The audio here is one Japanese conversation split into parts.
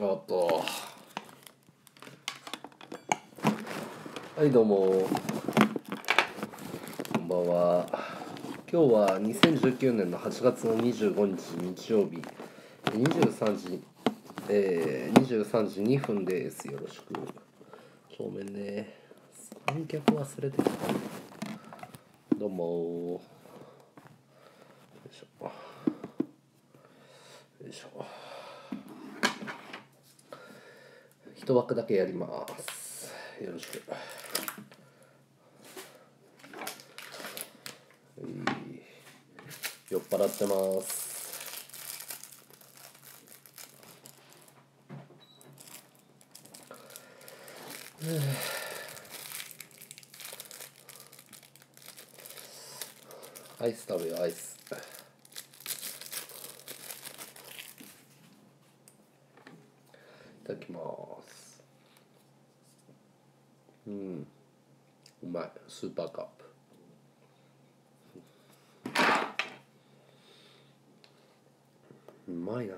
おっと、はいどうもこんばんは。今日は2019年の8月の25日日曜日23時2分です。よろしく。ごめんね、三脚忘れてきた。どうもよいしょよいしょ、一枠だけやります。よろしく。酔っ払ってます。アイス食べよ、アイス。いただきます。うまい。スーパーカップ。うまいな。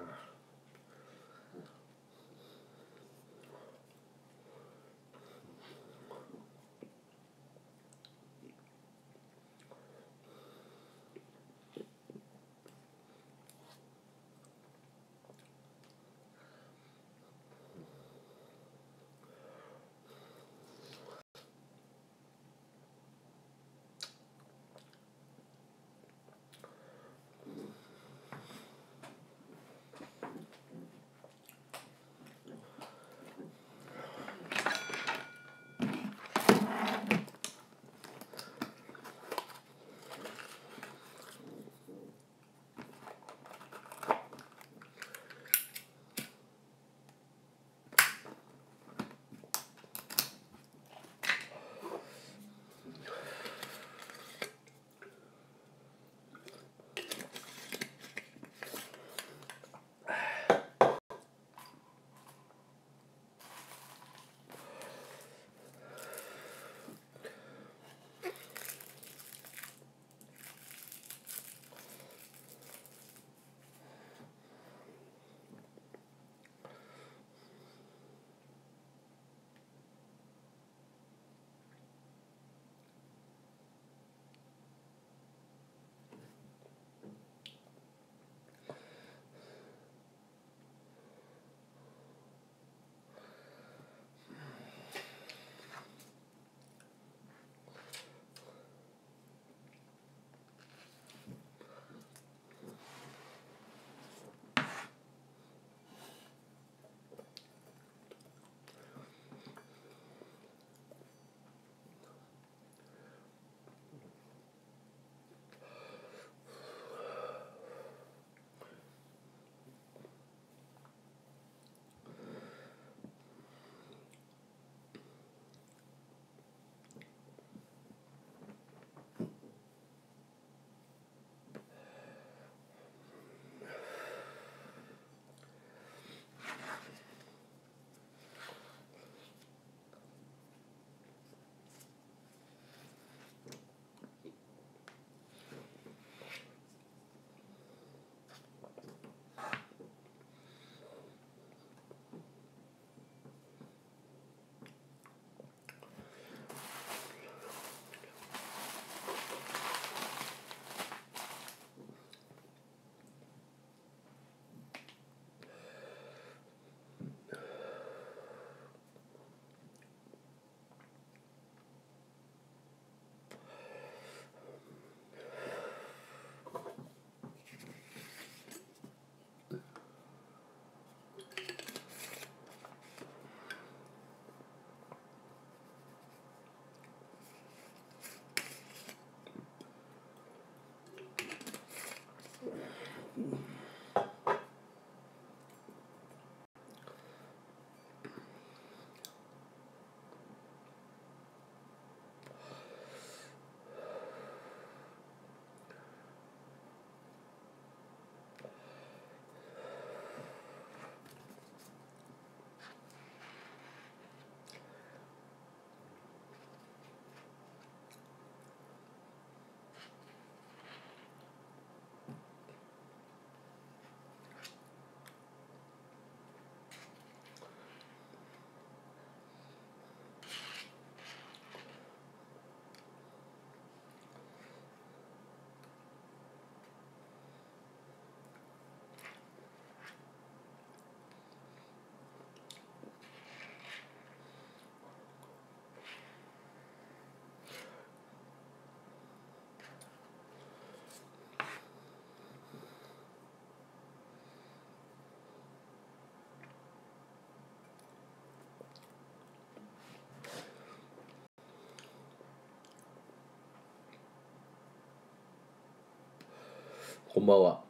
こんばんは。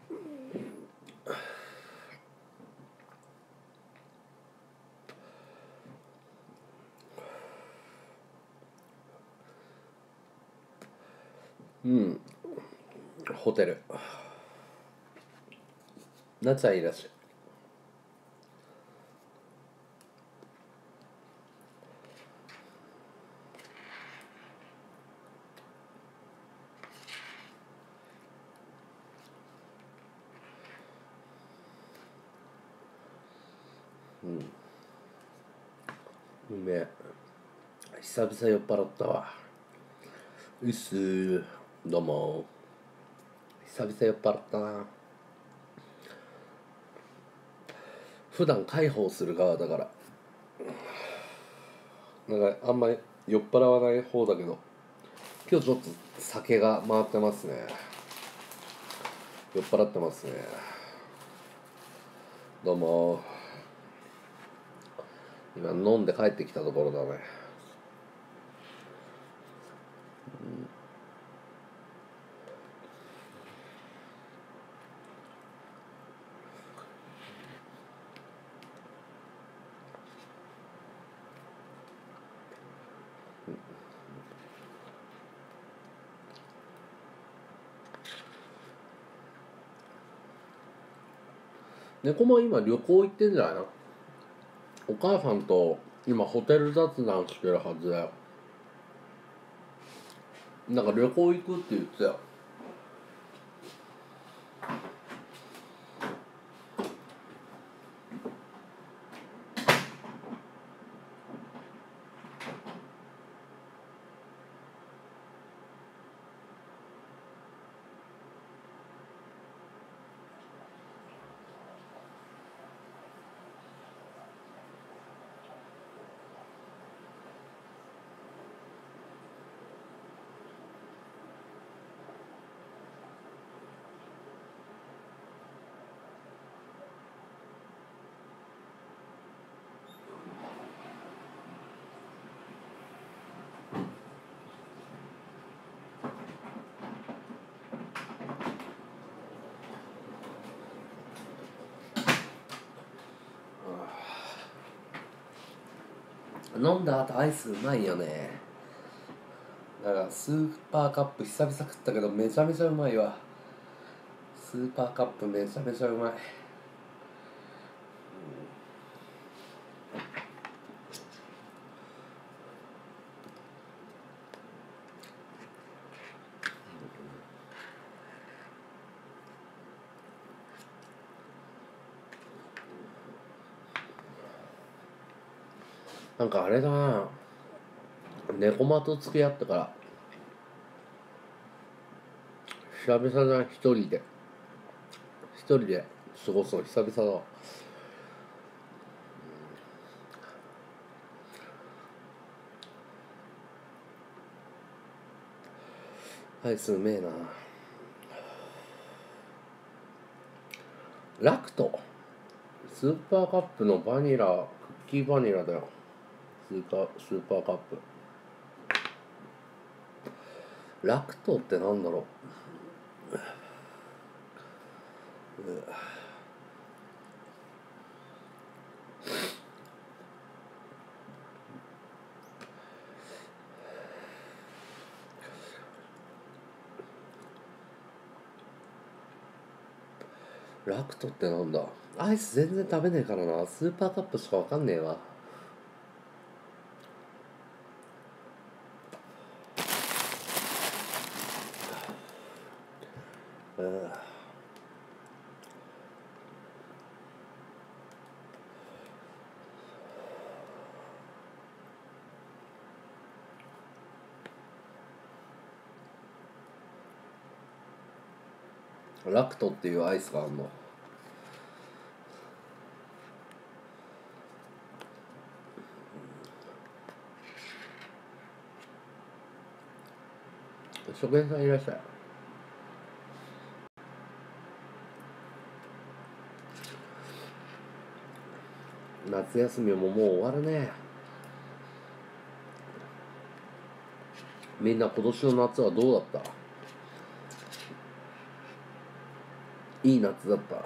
うん、ホテル。夏はいらっしゃい。うん、うめえ。久々酔っ払ったわ。うっすー、どうもー。久々酔っ払ったな。普段介抱する側だからなんかあんまり酔っ払わない方だけど、今日ちょっと酒が回ってますね。酔っ払ってますね。どうもー。今飲んで帰ってきたところだね。猫も今旅行行ってんじゃないの。お母さんと今ホテル雑談してるはずだよ。なんか旅行行くって言ってたよ。飲んだ後アイスうまいよね。だからスーパーカップ久々食ったけどめちゃめちゃうまいわ。スーパーカップめちゃめちゃうまい。なんかあれだな、猫まと付き合ってから久々だ。一人で過ごすの久々だ。アイスうめえな。ラクトスーパーカップのバニラクッキーバニラだよ。スーパーカップラクトってなんだろう。ラクトってなんだ。アイス全然食べねえからな。スーパーカップしかわかんねえわ。ラクトっていうアイスがあるの。職員さんいらっしゃい。夏休みももう終わるね。みんな今年の夏はどうだった？いい夏だった。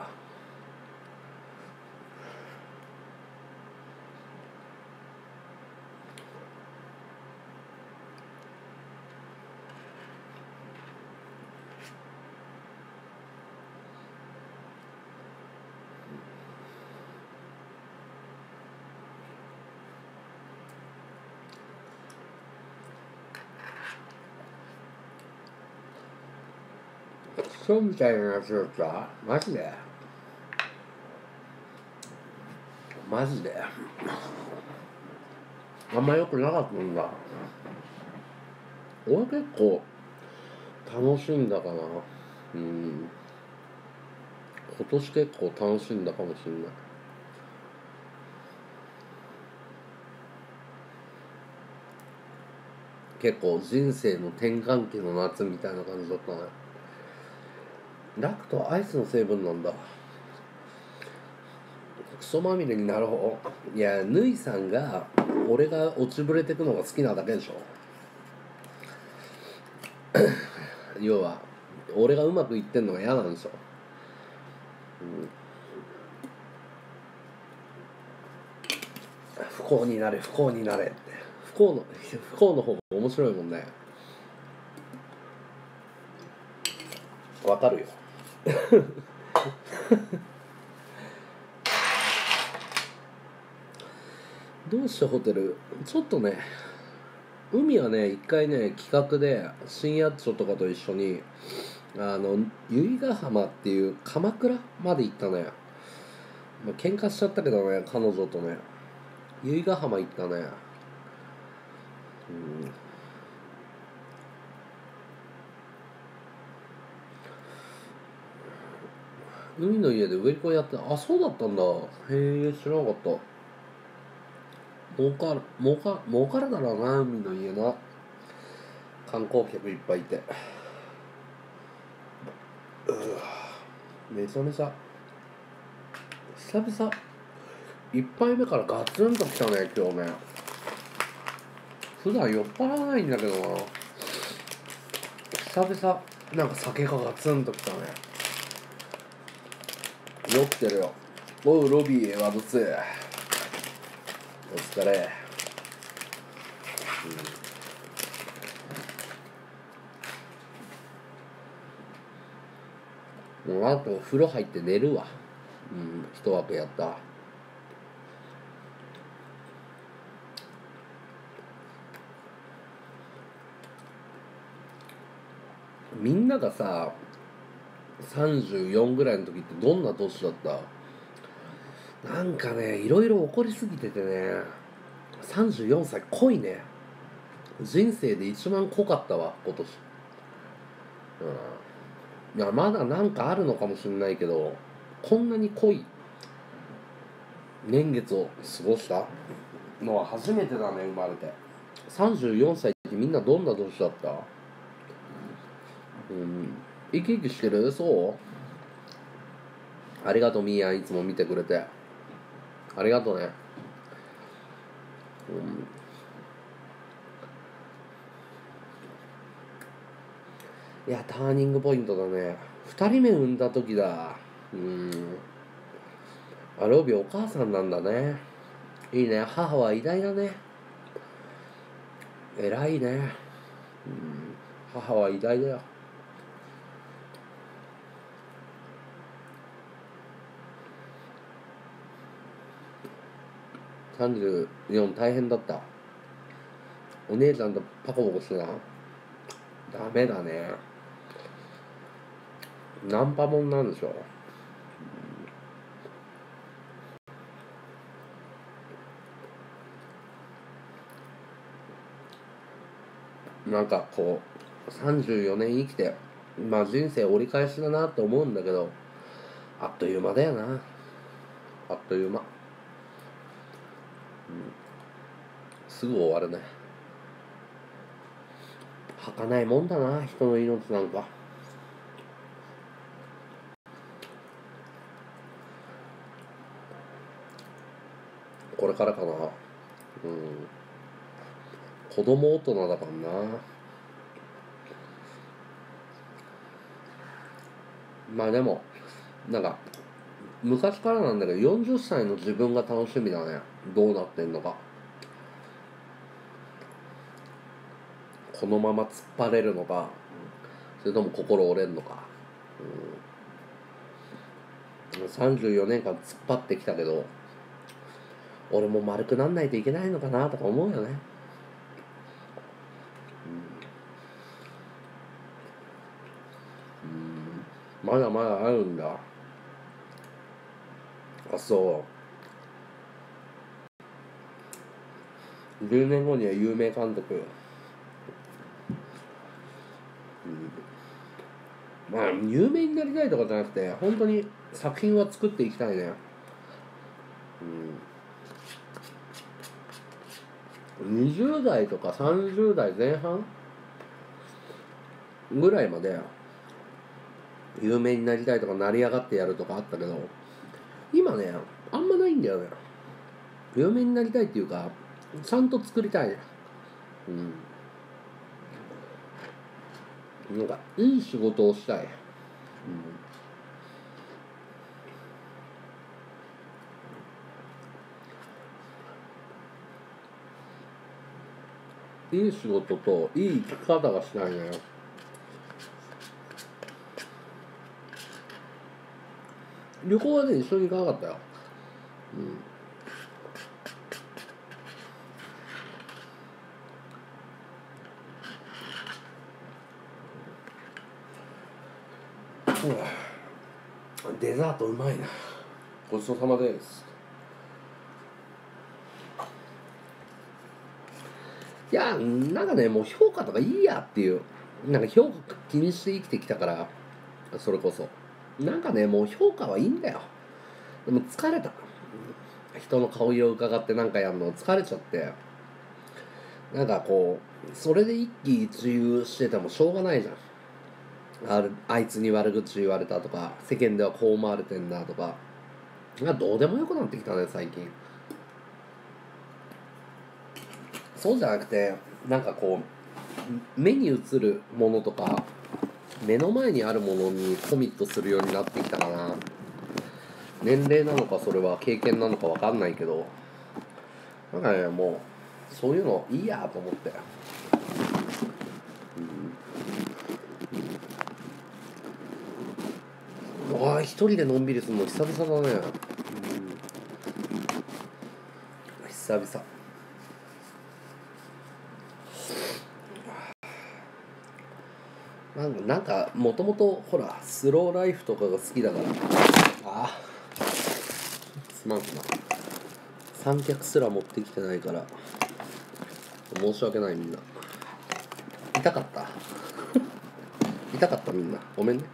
そうみたいなやつだった。マジでマジであんま良くなかったんだ。俺結構楽しんだかな。今年結構楽しんだかもしれない。結構人生の転換期の夏みたいな感じだったね。ラクトはアイスの成分なんだ。クソまみれになろう。いや、ぬいさんが俺が落ちぶれてくのが好きなだけでしょ要は俺がうまくいってんのが嫌なんでしょ、不幸になれ不幸になれって。不幸の方が面白いもんね。わかるよどうしてホテルちょっとね、海はね、一回ね企画で新八丁とかと一緒に由比ヶ浜っていう鎌倉まで行ったね。喧嘩しちゃったけどね、彼女とね由比ヶ浜行ったね。海の家でウェルコンやって、あ、そうだったんだ。へえ、知らなかった。儲かるだろうな、海の家な。観光客いっぱいいて。めちゃめちゃ。久々。一杯目からガツンと来たね、今日ね。普段酔っ払わないんだけどな。久々、なんか酒がガツンと来たね。酔ってるよ。おう、ロビー、ワブツー。お疲れ。もうあと風呂入って寝るわ。一枠やった。みんながさ、34ぐらいの時ってどんな年だった？なんかね、いろいろ起こりすぎててね、34歳濃いね。人生で一番濃かったわ今年。いや、まだなんかあるのかもしれないけど、こんなに濃い年月を過ごしたのは初めてだね、生まれて。34歳ってみんなどんな年だった？生き生きしてる。そう、ありがとうみーやん、いつも見てくれてありがとうね。いや、ターニングポイントだね。2人目産んだ時だ。あ、ロビーお母さんなんだね。いいね、母は偉大だね。偉いね。母は偉大だよ。34大変だった。お姉ちゃんとパコパコしてな。ダメだね。ナンパもんなんでしょ。なんかこう34年生きて、まあ人生折り返しだなって思うんだけど、あっという間だよな。あっという間。すぐ終わるね。儚いもんだな、人の命なんか。これからかな。子供大人だからな。まあでもなんか昔からなんだけど40歳の自分が楽しみだね。どうなってんのか、このまま突っ張れるのか、それとも心折れんのか、34年間突っ張ってきたけど俺も丸くなんないといけないのかなとか思うよね。まだまだあるんだ。あ、そう。10年後には有名監督。まあ有名になりたいとかじゃなくて本当に作品は作っていきたいね。20代とか30代前半ぐらいまで有名になりたいとか成り上がってやるとかあったけど、今ねあんまないんだよね。有名になりたいっていうかちゃんと作りたいね。なんかいい仕事をしたい。いい仕事といい生き方がしたいね。旅行はね一緒に行かなかったよ。デザートうまいな。ごちそうさまです。いやなんかねもう評価とかいいやっていう、なんか評価気にして生きてきたから、それこそなんかねもう評価はいいんだよ。でも疲れた。人の顔色を伺ってなんかやるの疲れちゃって、なんかこうそれで一喜一憂しててもしょうがないじゃん。 あいつに悪口言われたとか、世間ではこう思われてんだとか、なんかどうでもよくなってきたね最近。そうじゃなくて、なんかこう目に映るものとか目の前にあるものにコミットするようになってきたかな。年齢なのかそれは経験なのか分かんないけど、なんかねもうそういうのいいやと思って。わあ一人でのんびりするの久々だね。久々。なんかもともとほらスローライフとかが好きだから、あすまんすまん、三脚すら持ってきてないから申し訳ない。みんな痛かった。痛かった。みんなごめんね。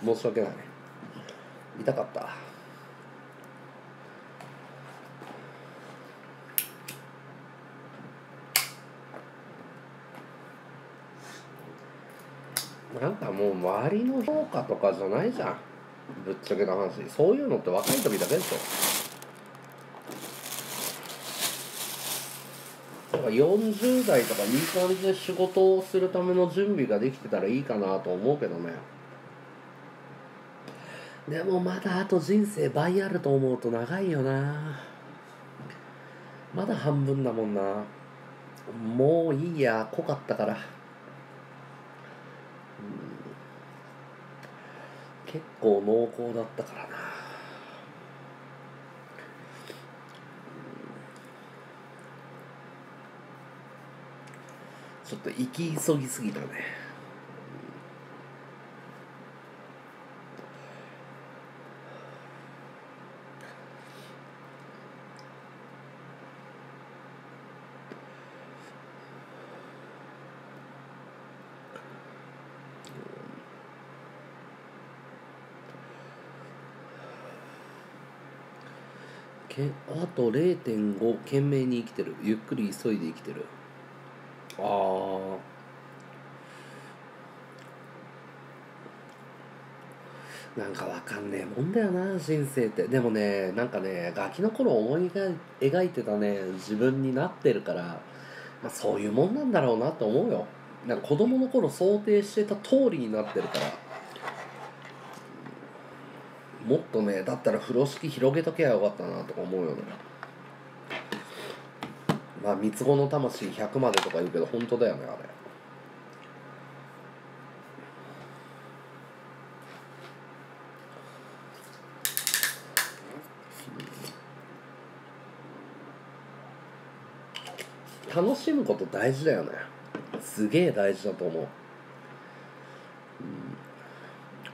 申し訳ない。痛かった。なんかもう周りの評価とかじゃないじゃん、ぶっちゃけな話。そういうのって若い時だけでしょ。だから40代とかいい感じで仕事をするための準備ができてたらいいかなと思うけどね。でもまだあと人生倍あると思うと長いよな。まだ半分だもんな。もういいや、濃かったから。結構濃厚だったからな。ちょっと行き急ぎすぎたね。あと 0.5 懸命に生きてる。ゆっくり急いで生きてる。ああなんかわかんねえもんだよな人生って。でもねなんかねガキの頃思い描いてたね自分になってるから、まあ、そういうもんなんだろうなと思うよ。なんか子供の頃想定してた通りになってるから、もっとね、だったら風呂敷広げとけばよかったなとか思うよね。まあ三つ子の魂100までとか言うけど本当だよね、あれ。楽しむこと大事だよね。すげえ大事だと思う、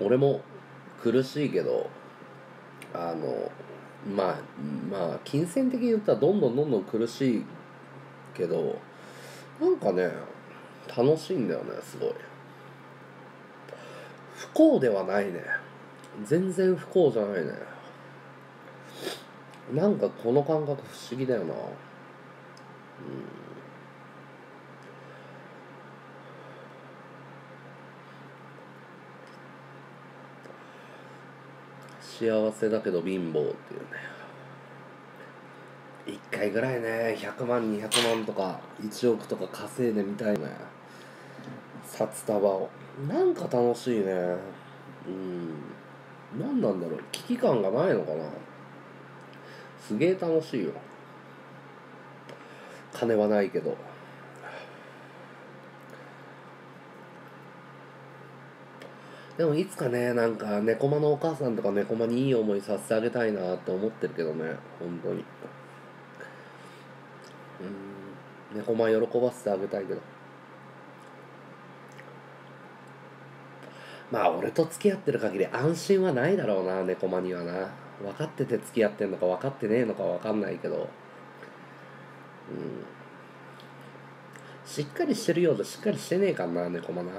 俺も苦しいけど、まあ金銭的に言ったらどんどん苦しいけど、なんかね楽しいんだよね。すごい不幸ではないね。全然不幸じゃないね。なんかこの感覚不思議だよな。幸せだけど貧乏っていうね。一回ぐらいね100万200万とか1億とか稼いでみたいね、札束を。なんか楽しいね。何なんだろう、危機感がないのかな。すげえ楽しいよ。金はないけど、でもいつかね、なんか猫まのお母さんとか猫まにいい思いさせてあげたいなと思ってるけどね、本当に。猫ま喜ばせてあげたいけど、まあ俺と付き合ってる限り安心はないだろうな、猫まにはな。分かってて付き合ってんのか分かってねえのか分かんないけど、しっかりしてるようでしっかりしてねえかな、猫まな。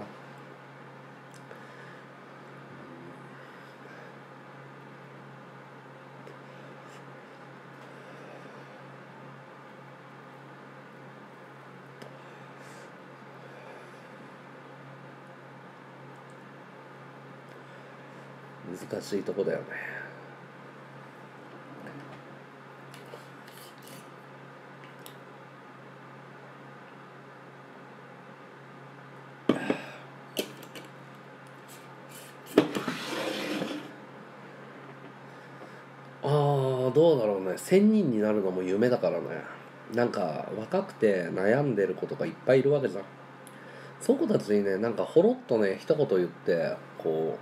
難しいとこだよね。どうだろうね、1000人になるのも夢だからね。なんか若くて悩んでる子とかいっぱいいるわけじゃん。その子たちにね、なんかほろっとね一言言って、こ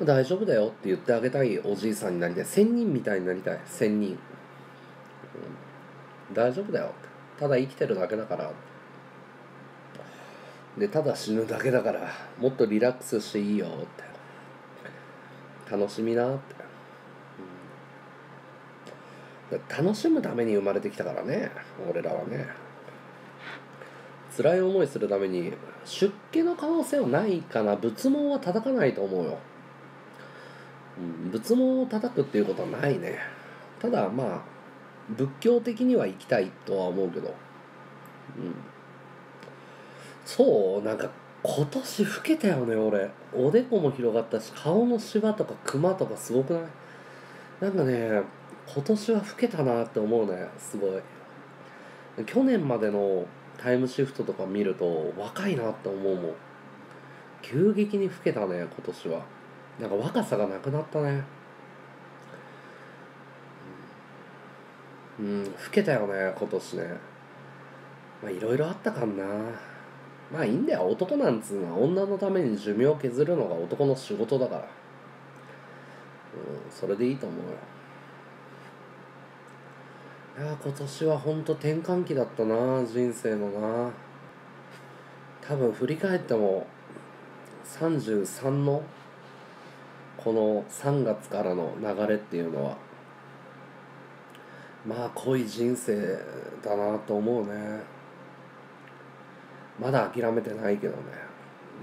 う大丈夫だよって言ってあげたいおじいさんになりたい。1000人みたいになりたい。1000人、大丈夫だよ、ただ生きてるだけだから、でただ死ぬだけだから、もっとリラックスしていいよって、楽しみなって。楽しむために生まれてきたからね、俺らはね。辛い思いするために、出家の可能性はないかな。仏門は叩かないと思うよ、仏門を叩くっていうことはないね。ただまあ仏教的には生きたいとは思うけど、そう、なんか今年老けたよね俺。おでこも広がったし、顔のシワとかクマとかすごくない？なんかね今年は老けたなって思うね、すごい。去年までのタイムシフトとか見ると若いなって思うもん。急激に老けたね今年は。なんか若さがなくなったね。老けたよね今年ね。まあいろいろあったかんな。まあいいんだよ、男なんつうのは女のために寿命を削るのが男の仕事だから、それでいいと思うよ。いや今年はほんと転換期だったな、人生のな。多分振り返っても33のこの3月からの流れっていうのは、まあ濃い人生だなと思うね。まだ諦めてないけどね。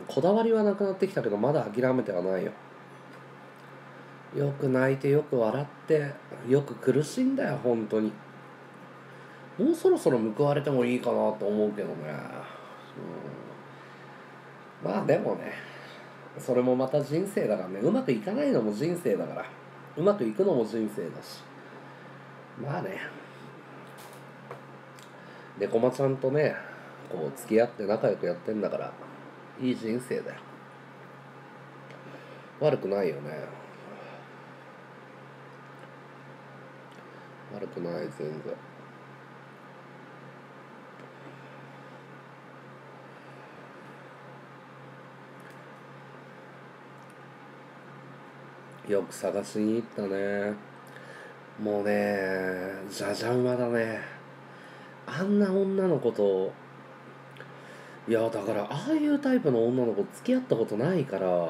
こだわりはなくなってきたけど、まだ諦めてはないよ。よく泣いて、よく笑って、よく苦しいんだよ本当に。もうそろそろ報われてもいいかなと思うけどね、まあでもね、それもまた人生だからね。うまくいかないのも人生だから、うまくいくのも人生だし、まあね、でこまちゃんとねこう付き合って仲良くやってんだから、いい人生だよ。悪くないよね。悪くない、全然。よく探しに行ったね。もうね、じゃじゃ馬だね。あんな女の子と、いやだからああいうタイプの女の子付き合ったことないから、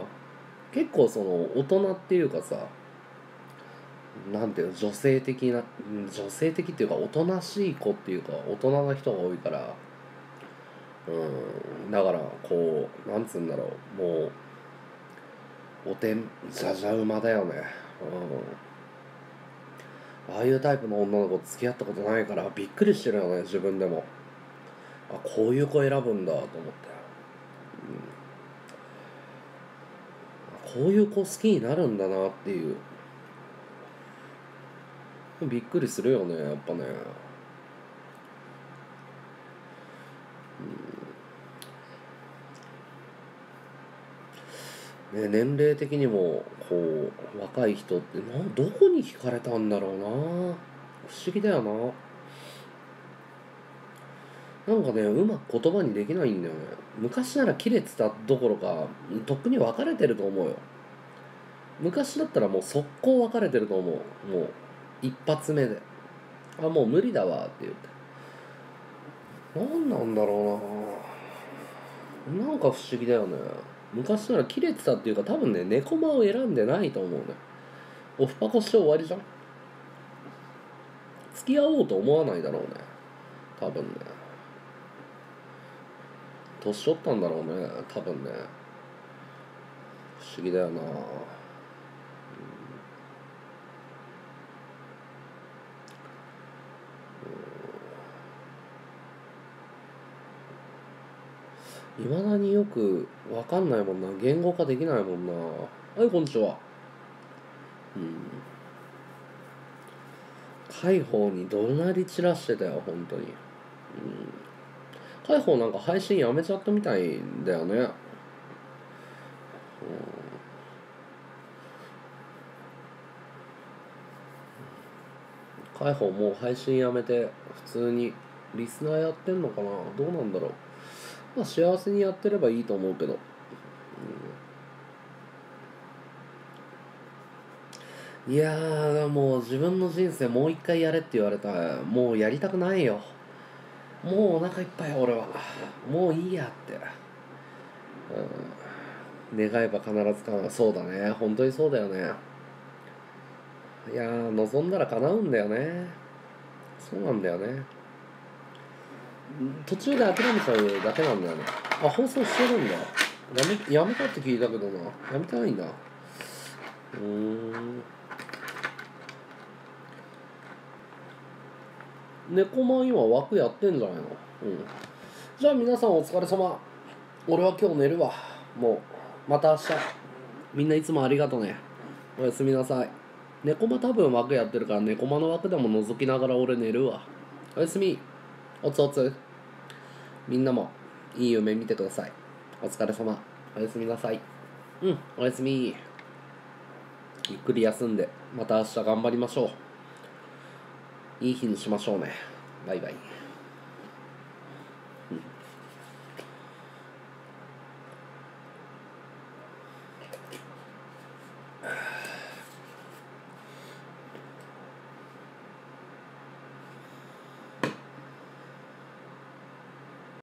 結構その大人っていうかさ、なんていうの、女性的っていうか、おとなしい子っていうか、大人な人が多いから、だからこう、なんつうんだろう、もうじゃじゃ馬だよね。ああいうタイプの女の子付き合ったことないからびっくりしてるよね、自分でも。あ、こういう子選ぶんだと思って、こういう子好きになるんだなっていう、びっくりするよね、やっぱね。ね、年齢的にもこう若い人ってどこに惹かれたんだろうな、不思議だよな。なんかね、うまく言葉にできないんだよね。昔なら切れてたどころか、とっくに別れてると思うよ。昔だったらもう速攻別れてると思う。もう一発目で、あ、もう無理だわって言って。何なんだろうな、なんか不思議だよね。昔なら切れてたっていうか、多分ね、ネコマを選んでないと思うね。オフパコして終わりじゃん。付き合おうと思わないだろうね、多分ね。年取ったんだろうね、多分ね。不思議だよな。いまだによくわかんないもんな、言語化できないもんな。はい、こんにちは。海宝に怒鳴り散らしてたよ、本当に。海宝なんか配信やめちゃったみたいだよね。海宝もう配信やめて普通にリスナーやってんのかな、どうなんだろう。まあ、幸せにやってればいいと思うけど、いやー、もう自分の人生もう一回やれって言われたら、もうやりたくないよ。もうお腹いっぱい、俺はもういいやって。願えば必ず叶う。そうだね、本当にそうだよね。いやー、望んだら叶うんだよね。そうなんだよね。途中で諦めちゃうだけなんだよね。あ、放送してるんだ。やめたって聞いたけどな。やめてないんだ。猫マン今枠やってんじゃないの。じゃあ皆さんお疲れ様。俺は今日寝るわ。もうまた明日。みんないつもありがとね。おやすみなさい。猫マ多分枠やってるから、猫マの枠でも覗きながら俺寝るわ。おやすみ。おつおつ。みんなもいい夢見てください。お疲れ様。おやすみなさい。おやすみ。ゆっくり休んで、また明日頑張りましょう。いい日にしましょうね。バイバイ。